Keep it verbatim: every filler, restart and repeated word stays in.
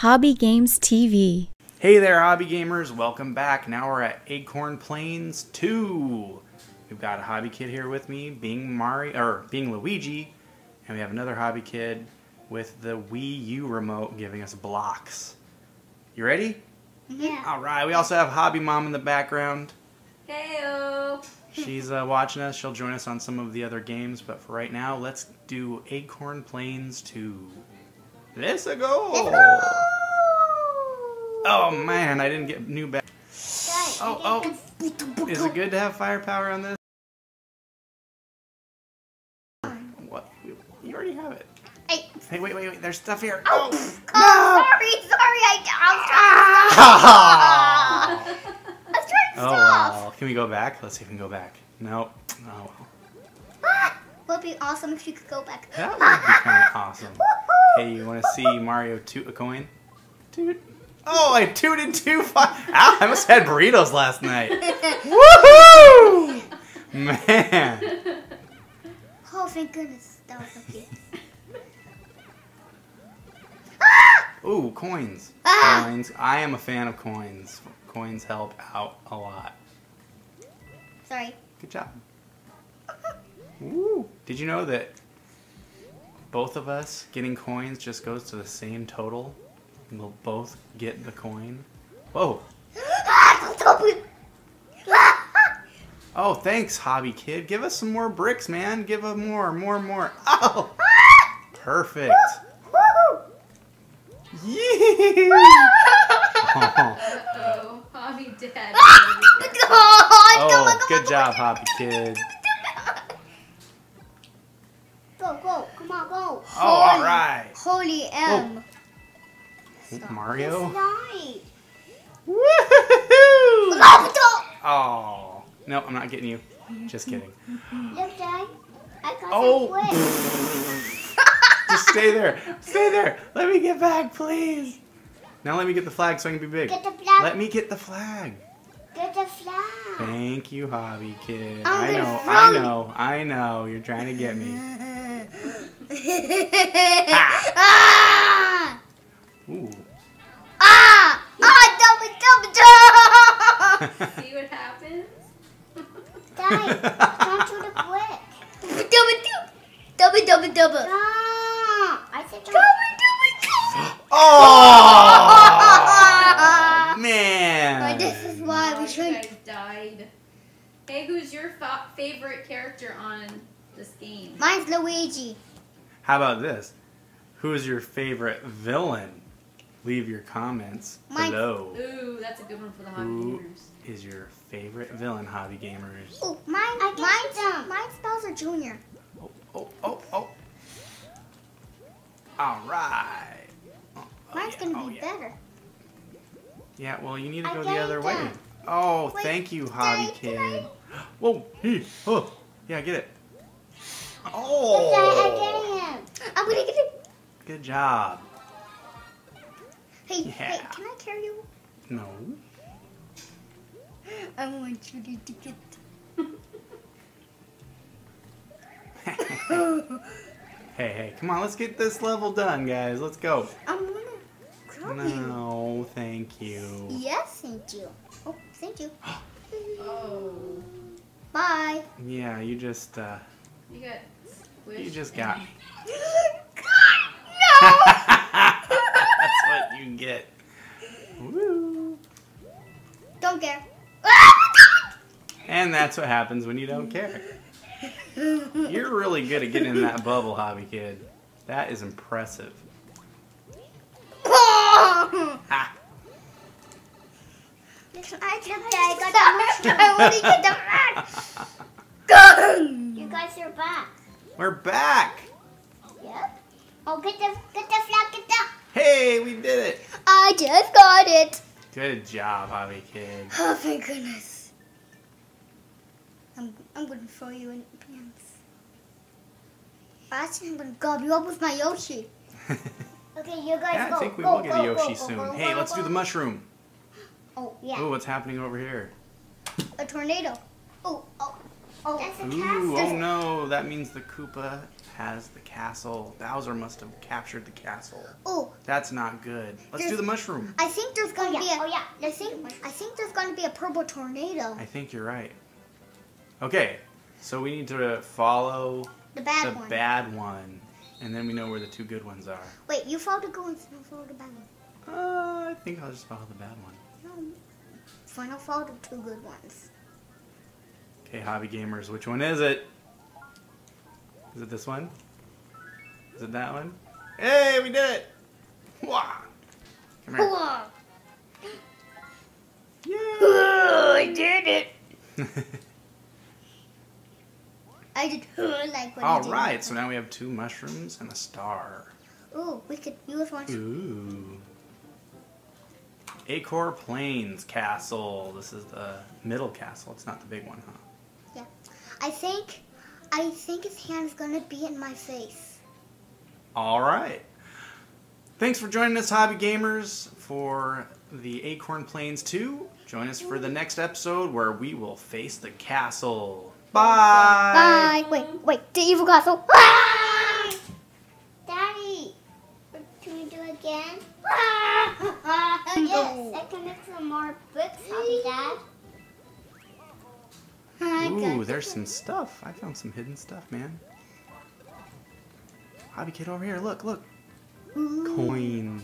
Hobby Games T V. Hey there, Hobby Gamers. Welcome back. Now we're at Acorn Plains two. We've got a Hobby Kid here with me, being Mario, or being Luigi, and we have another Hobby Kid with the Wii U remote giving us blocks. You ready? Yeah. All right. We also have HobbyMom in the background. Heyo. She's uh, watching us. She'll join us on some of the other games, but for right now, let's do Acorn Plains two. Let's go. Let's go. Oh man, I didn't get new back. Oh, oh. Is it good to have firepower on this? What? You already have it. I... Hey, wait, wait, wait. There's stuff here. Oh, oh, oh no. Sorry, sorry. I, I was trying to stop. I was trying to stop. Oh, wow. Can we go back? Let's see if we can go back. No. No. Ah, it would be awesome if you could go back. That would be kind of awesome. Hey, you want to see Mario toot a coin? Toot. Oh, I tooted two five. Ow, I must have had burritos last night. Woohoo! Man. Oh, thank goodness. That was so cute. Ooh, coins. Ah! Coins. I am a fan of coins. Coins help out a lot. Sorry. Good job. Ooh. Did you know that both of us getting coins just goes to the same total? And we'll both get the coin. Whoa. Oh, thanks, Hobby Kid. Give us some more bricks, man. Give us more, more, more. Oh! Perfect. Yeah. Oh, Hobby Dad. Oh, good job, Hobby Kid. Go, go, come on, go. Oh, all right. Holy M. Stop. Mario. Right. Woohoo! Oh, no, I'm not getting you. Just kidding. Look, I, I got oh. Just stay there. Stay there. Let me get back, please. Now let me get the flag so I can be big. Get the flag. Let me get the flag. Get the flag. Thank you, Hobby Kid. I'm I know, I know, I know. You're trying to get me. Ah! Ooh. Ah! Ah! Double, double, double! See what happens? Guys, don't shoot a brick. Double, double, double, double. Oh man! But this is why we should. Guys died. Hey, who's your fa favorite character on this game? Mine's Luigi. How about this? Who's your favorite villain? Leave your comments Mine's below. Ooh, that's a good one for the Hobby Who Gamers. Who is your favorite villain, Hobby Gamers? Ooh, mine. Mine's um. Mine's Bowser Junior. Oh, oh, oh, oh. All right. Oh, Mine's yeah, gonna oh, be yeah. better. Yeah, well, you need to go the other way. Down. Oh, Wait, thank you, Hobby Kid. I... Whoa, he, oh, yeah, get it. Oh. I, I'm getting him. I'm gonna get it. Good job. Hey, yeah. hey, can I carry you? No. I want you to get it. Hey, hey, come on, let's get this level done, guys. Let's go. I'm gonna grab you. No, thank you. Yes, thank you. Oh, thank you. Oh. Bye. Yeah, you just, uh... You got squished. You just got me. God, no! That's what you get. Woo. Don't care. And that's what happens when you don't care. You're really good at getting in that bubble, Hobby Kid. That is impressive. Ha. You guys are back. We're back. Yep. Oh, get the get the flag, get the. Hey, we did it. I just got it. Good job, Hobby Kid. Oh, thank goodness. I'm, I'm gonna throw you in the pants. Actually, I'm gonna gob you up with my Yoshi. Okay, you guys yeah, go. I think we go, will go, get a Yoshi go, go, soon. Go, go, hey, go, let's go. do the mushroom. Oh, yeah. Ooh, what's happening over here? A tornado. Ooh, oh, oh. That's a cast. Ooh, oh no, that means the Koopa has the castle. Bowser must have captured the castle. Oh, that's not good. Let's there's, do the mushroom. I think there's gonna oh, yeah. be a. Oh yeah. I think I think there's gonna be a purple tornado. I think you're right. Okay, so we need to follow the bad the one. bad one, and then we know where the two good ones are. Wait, you follow the good ones, and I'll follow the bad one. Uh, I think I'll just follow the bad one. No, fine. I'll follow the two good ones. Okay, hobby gamers, which one is it? Is it this one? Is it that one? Hey, we did it! Wah! Come here. Wah. Yeah! Oh, I did it! I did uh, like what All you did. Alright, so now we have two mushrooms and a star. Ooh, we could use one. Ooh. Acorn Plains Castle. This is the middle castle. It's not the big one, huh? Yeah. I think... I think his hand's gonna be in my face. All right. Thanks for joining us, Hobby Gamers, for the Acorn Plains two. Join us for the next episode where we will face the castle. Bye! Bye! Wait, wait, the evil castle. Ah! Daddy, can we do it again? Ah! Yes, I can make some more bricks, Hobby Dad. Ooh, there's some stuff. I found some hidden stuff, man. Hobby Kid over here. Look, look. Ooh. Coins.